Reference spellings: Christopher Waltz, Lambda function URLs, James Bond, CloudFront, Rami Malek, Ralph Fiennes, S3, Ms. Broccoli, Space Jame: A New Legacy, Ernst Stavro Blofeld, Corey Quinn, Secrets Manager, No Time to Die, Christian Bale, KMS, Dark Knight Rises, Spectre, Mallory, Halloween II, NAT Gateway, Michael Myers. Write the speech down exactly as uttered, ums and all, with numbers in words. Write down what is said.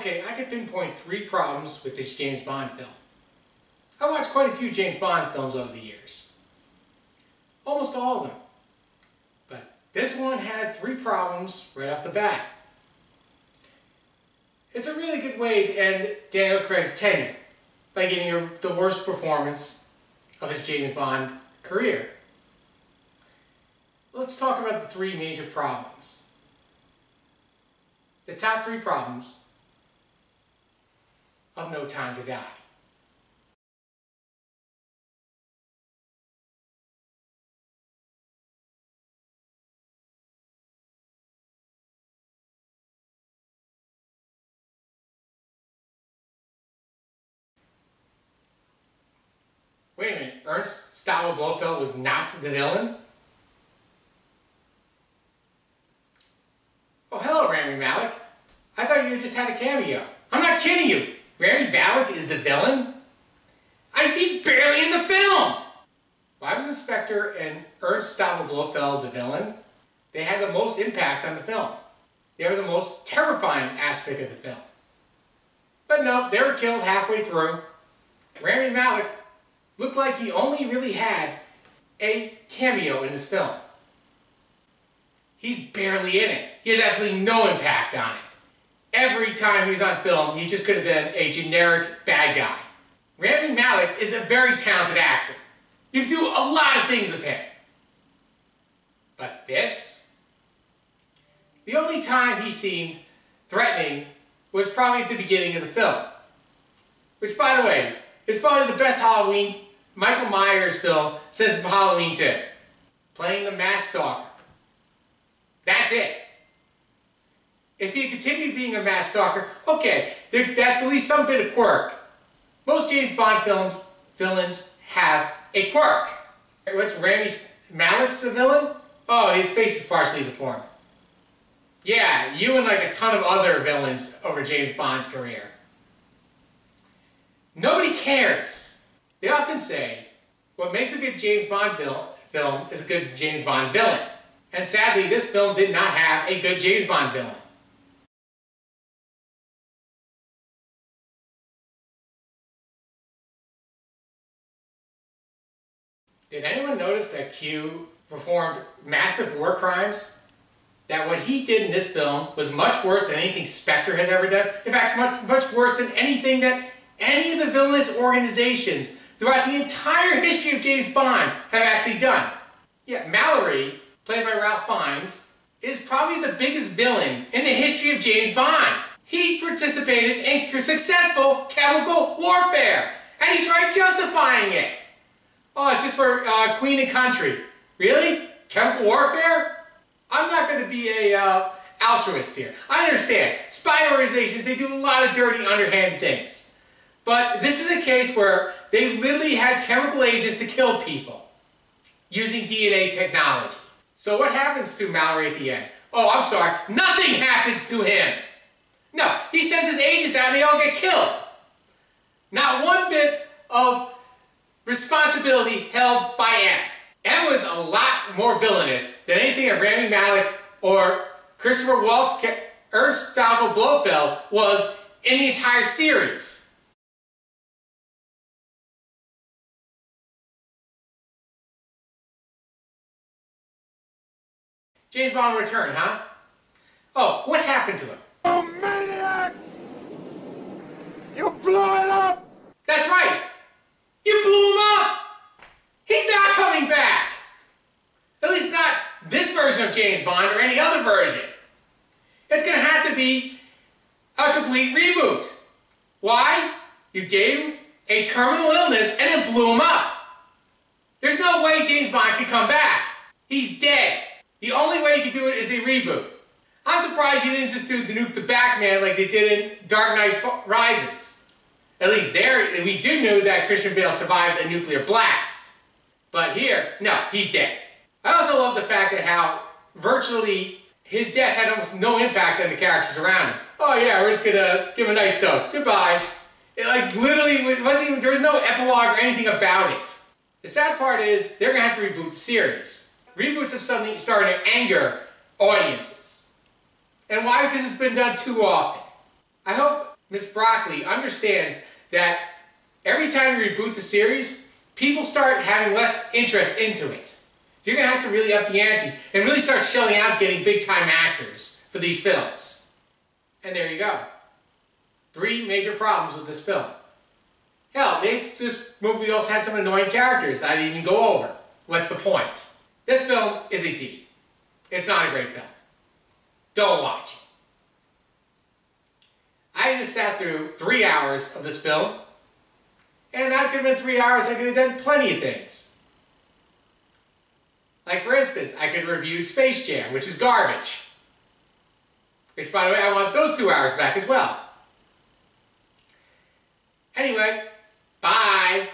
Okay, I could pinpoint three problems with this James Bond film. I watched quite a few James Bond films over the years. Almost all of them. But this one had three problems right off the bat. It's a really good way to end Daniel Craig's tenure by giving her the worst performance of his James Bond career. Let's talk about the three major problems. The top three problems of No Time to Die. Wait a minute, Ernst Stavro Blofeld was not the villain? Oh, hello, Rami Malek. I thought you just had a cameo. I'm not kidding you! Rami Malek is the villain? I mean, he's barely in the film! Why was Spectre and Ernst Stavro Blofeld the villain? They had the most impact on the film. They were the most terrifying aspect of the film. But no, they were killed halfway through. Rami Malek looked like he only really had a cameo in his film. He's barely in it. He has absolutely no impact on it. Every time he was on film, he just could have been a generic bad guy. Rami Malek is a very talented actor. You can do a lot of things with him. But this? The only time he seemed threatening was probably at the beginning of the film. Which, by the way, it's probably the best Halloween Michael Myers film since Halloween two. Playing the mass stalker. That's it. If he continued being a mass stalker, okay, there, that's at least some bit of quirk. Most James Bond films villains have a quirk. What's Rami Malek's the villain? Oh, his face is partially deformed. Yeah, you and like a ton of other villains over James Bond's career. Nobody cares. They often say, what makes a good James Bond film is a good James Bond villain. And sadly, this film did not have a good James Bond villain. Did anyone notice that Q performed massive war crimes? That what he did in this film was much worse than anything Spectre had ever done? In fact, much, much worse than anything that any of the villainous organizations throughout the entire history of James Bond have actually done. Yeah, Mallory, played by Ralph Fiennes, is probably the biggest villain in the history of James Bond. He participated in successful chemical warfare, and he tried justifying it. Oh, it's just for uh, Queen and Country. Really? Chemical warfare? I'm not going to be a uh, altruist here. I understand. Spy organizations, they do a lot of dirty, underhand things. But this is a case where they literally had chemical agents to kill people using D N A technology. So what happens to Mallory at the end? Oh, I'm sorry. Nothing happens to him. No, he sends his agents out and they all get killed. Not one bit of responsibility held by M. M was a lot more villainous than anything that Rami Malek or Christopher Waltz, Ernst Stavro Blofeld was in the entire series. James Bond will return, huh? Oh, what happened to him? Oh, maniacs! You blew it up! That's right! You blew him up! He's not coming back! At least not this version of James Bond or any other version. It's going to have to be a complete reboot. Why? You gave him a terminal illness and then blew him up. There's no way James Bond can come back. He's dead. The only way you can do it is a reboot. I'm surprised you didn't just do the Nuke the Batman like they did in Dark Knight Rises. At least there, we do know that Christian Bale survived a nuclear blast. But here, no, he's dead. I also love the fact that how virtually his death had almost no impact on the characters around him. Oh yeah, we're just gonna give him a nice dose. Goodbye. It like literally, it wasn't even, there was no epilogue or anything about it. The sad part is, they're gonna have to reboot the series. Reboots of something starting to anger audiences. And why? Because it's been done too often. I hope Miz Broccoli, understands that every time you reboot the series, people start having less interest into it. You're going to have to really up the ante and really start shelling out getting big-time actors for these films. And there you go. Three major problems with this film. Hell, this movie also had some annoying characters that I didn't even go over. What's the point? This film is a D. It's not a great film. Don't watch it. I just sat through three hours of this film, and that could have been three hours I could have done plenty of things. Like, for instance, I could have reviewed Space Jam, which is garbage. Which, by the way, I want those two hours back as well. Anyway, bye!